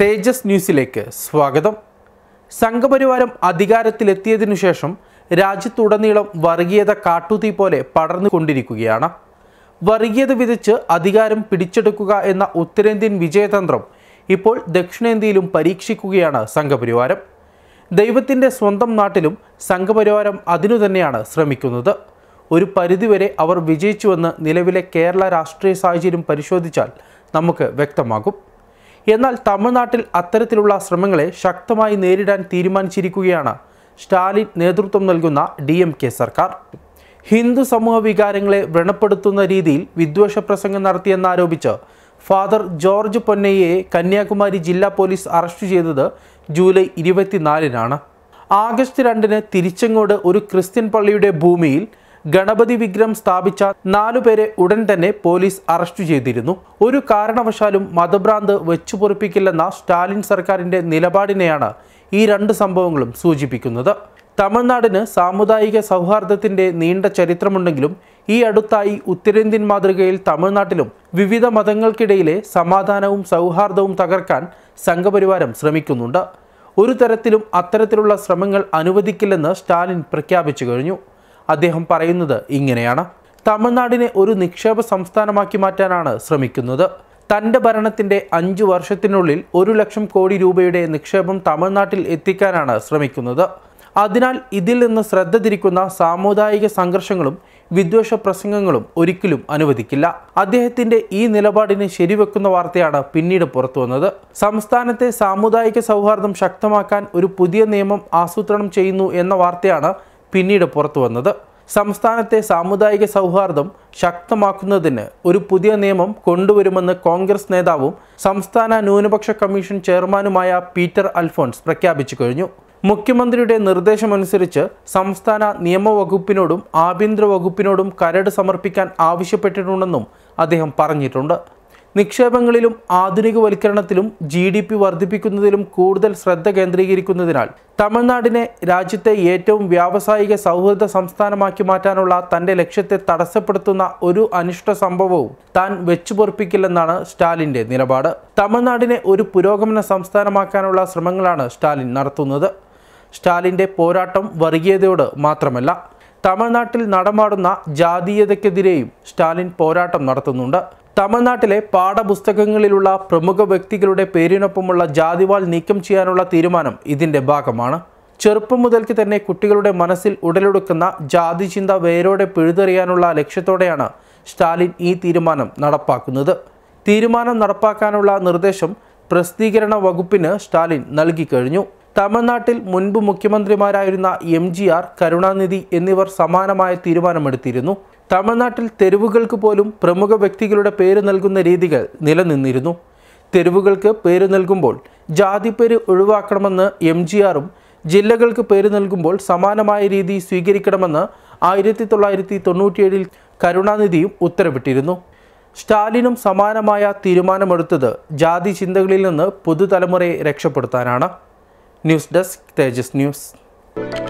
Thejas News സ്വാഗതം. സംഘപരിവാരം അധികാരത്തിലെത്തിയതിനു ശേഷം രാജ്യത്തുടനീളം വർഗീയത കാട്ടുതീ പോലെ പടർന്നുകൊണ്ടിരിക്കുകയാണ്. വർഗീയത വിതച്ച് അധികാരം പിടിച്ചെടുക്കുക എന്ന ഉത്തരേന്ത്യൻ വിജയതന്ത്രം ഇപ്പോൾ ദക്ഷിണേന്ത്യയിലും പരീക്ഷിക്കുകയാണ് സംഘപരിവാരം. ദൈവത്തിന്റെ സ്വന്തം നാട്ടിലും സംഘപരിവാരം അതിനു തന്നെയാണ് ശ്രമിക്കുന്നത്. ഒരു പരിധിവരെ അവർ വിജയിച്ചുവെന്ന് നിലവിലെ കേരള രാഷ്ട്രീയ സാഹചര്യം പരിശോധിച്ചാൽ നമുക്ക് വ്യക്തമാകും. എന്നാൽ തമിഴ്നാട്ടിൽ അത്തരത്തിലുള്ള ശ്രമങ്ങളെ ശക്തമായി നേരിടാൻ തീരുമാനിച്ചിരിക്കുകയാണ് സ്റ്റാലിൻ നേതൃത്വം നൽകുന്ന DMK സർക്കാർ. ഹിന്ദു സമൂഹ വികാരങ്ങളെ വ്രണപ്പെടുത്തുന്ന രീതിയിൽ വിദ്വേഷ പ്രസംഗം നടത്തിയെന്നാരോപിച്ച് ഫാദർ ജോർജ് പൊന്നയ്യയെ കന്യാകുമാരി ജില്ലാ പോലീസ് അറസ്റ്റ് ചെയ്തത് ജൂലൈ 24-നാണ്. ആഗസ്റ്റ് 2-ന് തിരിച്ചങ്ങോട് ഒരു ക്രിസ്ത്യൻ പള്ളിയുടെ ഭൂമിയിൽ ഗണപതി വിഗ്രഹം സ്ഥാപിച്ച 4 പേരെ ഉടൻ തന്നെ പോലീസ് അറസ്റ്റ് ചെയ്തിരുന്നു. ഒരു കാരണവശാലും മതഭ്രാന്ത് വെച്ചുപൊറിപ്പിക്കില്ലെന്ന സ്റ്റാലിൻ സർക്കാരിൻ്റെ നിലപാടിനെയാണ് ഈ 2 സംഭവങ്ങളും സൂചിപ്പിക്കുന്നത്. തമിഴ്നാടിന് സാമുദായിക സൗഹാർദ്ദത്തിൻ്റെ നീണ്ട ചരിത്രമുണ്ടെങ്കിലും ഈ അടുത്തായി ഉത്തരേന്ത്യൻ മാതൃകയിൽ തമിഴ്നാട്ടിലും വിവിധ മതങ്ങൾക്കിടയിലെ സമാധാനവും സൗഹാർദ്ദവും തകർക്കാൻ സംഘപരിവാരം ശ്രമിക്കുന്നുണ്ട്. ഒരു തരത്തിലും അത്തരത്തിലുള്ള ശ്രമങ്ങൾ അനുവദിക്കില്ലെന്ന് സ്റ്റാലിൻ പ്രഖ്യാപിച്ചു കഴിഞ്ഞു. അദ്ദേഹം പറയുന്നത് ഇങ്ങനെയാണ്: തമിഴ്നാടിനെ ഒരു നിക്ഷേപ സംസ്ഥാനമാക്കി മാറ്റാനാണ് ശ്രമിക്കുന്നത്. തൻ്റെ ഭരണത്തിൻ്റെ 5 വർഷത്തിനുള്ളിൽ 1 ലക്ഷം കോടി രൂപയുടെ നിക്ഷേപം തമിഴ്നാട്ടിൽ എത്തിക്കാനാണ് ശ്രമിക്കുന്നത്. അതിനാൽ ഇതിൽ നിന്ന് ശ്രദ്ധ തിരിക്കുന്ന സാമുദായിക സംഘർഷങ്ങളും വിദ്വേഷ പ്രസംഗങ്ങളും ഒരിക്കലും അനുവദിക്കില്ല. അദ്ദേഹത്തിൻ്റെ ഈ നിലപാടിനെ ശരിവെക്കുന്ന വാർത്തയാണ് പിന്നീട് പുറത്തുവന്നത്. സംസ്ഥാനത്തെ സാമുദായിക സൗഹാർദ്ദം ശക്തമാക്കാൻ ഒരു പുതിയ നിയമം ആസൂത്രണം ചെയ്യുന്നു എന്ന വാർത്തയാണ് പിന്നീട് പുറത്തുവന്നത്. സംസ്ഥാനത്തെ സാമുദായിക സൗഹാർദ്ദം ശക്തമാക്കുന്നതിന് ഒരു പുതിയ നിയമം കൊണ്ടുവരുമെന്ന് കോൺഗ്രസ് നേതാവും സംസ്ഥാന ന്യൂനപക്ഷ കമ്മീഷൻ ചെയർമാനുമായ പീറ്റർ അൽഫോൺസ് പ്രഖ്യാപിച്ചു കഴിഞ്ഞു. മുഖ്യമന്ത്രിയുടെ നിർദ്ദേശമനുസരിച്ച് സംസ്ഥാന നിയമവകുപ്പിനോടും ആഭ്യന്തര വകുപ്പിനോടും കരട് സമർപ്പിക്കാൻ ആവശ്യപ്പെട്ടിട്ടുണ്ടെന്നും അദ്ദേഹം പറഞ്ഞിട്ടുണ്ട്. നിക്ഷേപങ്ങളിലും ആധുനികവൽക്കരണത്തിലും GDP വർദ്ധിപ്പിക്കുന്നതിലും കൂടുതൽ ശ്രദ്ധ കേന്ദ്രീകരിക്കുന്നതിനാൽ തമിഴ്നാടിനെ രാജ്യത്തെ ഏറ്റവും വ്യാവസായിക സൗഹൃദ സംസ്ഥാനമാക്കി മാറ്റാനുള്ള തൻ്റെ ലക്ഷ്യത്തെ തടസ്സപ്പെടുത്തുന്ന ഒരു അനിഷ്ട സംഭവവും താൻ വെച്ചുപൊറിപ്പിക്കില്ലെന്നാണ് സ്റ്റാലിൻ്റെ നിലപാട്. തമിഴ്നാടിനെ ഒരു പുരോഗമന സംസ്ഥാനമാക്കാനുള്ള ശ്രമങ്ങളാണ് സ്റ്റാലിൻ നടത്തുന്നത്. സ്റ്റാലിൻ്റെ പോരാട്ടം വർഗീയതയോട് മാത്രമല്ല, തമിഴ്നാട്ടിൽ നടമാടുന്ന ജാതീയതയ്ക്കെതിരെയും സ്റ്റാലിൻ പോരാട്ടം നടത്തുന്നുണ്ട്. തമിഴ്നാട്ടിലെ പാഠപുസ്തകങ്ങളിലുള്ള പ്രമുഖ വ്യക്തികളുടെ പേരിനൊപ്പമുള്ള ജാതിവാൾ നീക്കം ചെയ്യാനുള്ള തീരുമാനം ഇതിൻ്റെ ഭാഗമാണ്. ചെറുപ്പം മുതൽക്ക് തന്നെ കുട്ടികളുടെ മനസ്സിൽ ഉടലെടുക്കുന്ന ജാതി ചിന്ത വേരോടെ പിഴുതെറിയാനുള്ള ലക്ഷ്യത്തോടെയാണ് സ്റ്റാലിൻ ഈ തീരുമാനം നടപ്പാക്കുന്നത്. തീരുമാനം നടപ്പാക്കാനുള്ള നിർദ്ദേശം പ്രസിദ്ധീകരണ വകുപ്പിന് സ്റ്റാലിൻ നൽകിക്കഴിഞ്ഞു. തമിഴ്നാട്ടിൽ മുൻപ് മുഖ്യമന്ത്രിമാരായിരുന്ന MGR, കരുണാനിധി എന്നിവർ സമാനമായ തീരുമാനമെടുത്തിരുന്നു. തമിഴ്നാട്ടിൽ തെരുവുകൾക്ക് പോലും പ്രമുഖ വ്യക്തികളുടെ പേര് നൽകുന്ന രീതികൾ നിലനിന്നിരുന്നു. തെരുവുകൾക്ക് പേര് നൽകുമ്പോൾ ജാതിപ്പേര് ഒഴിവാക്കണമെന്ന് MGR-ഉം ജില്ലകൾക്ക് പേര് നൽകുമ്പോൾ സമാനമായ രീതി സ്വീകരിക്കണമെന്ന് 1997-ൽ കരുണാനിധിയും ഉത്തരവിട്ടിരുന്നു. സ്റ്റാലിനും സമാനമായ തീരുമാനമെടുത്തത് ജാതി ചിന്തകളിൽ നിന്ന് പുതുതലമുറയെ രക്ഷപ്പെടുത്താനാണ്. ന്യൂസ് ഡെസ്ക്, തേജസ് ന്യൂസ്.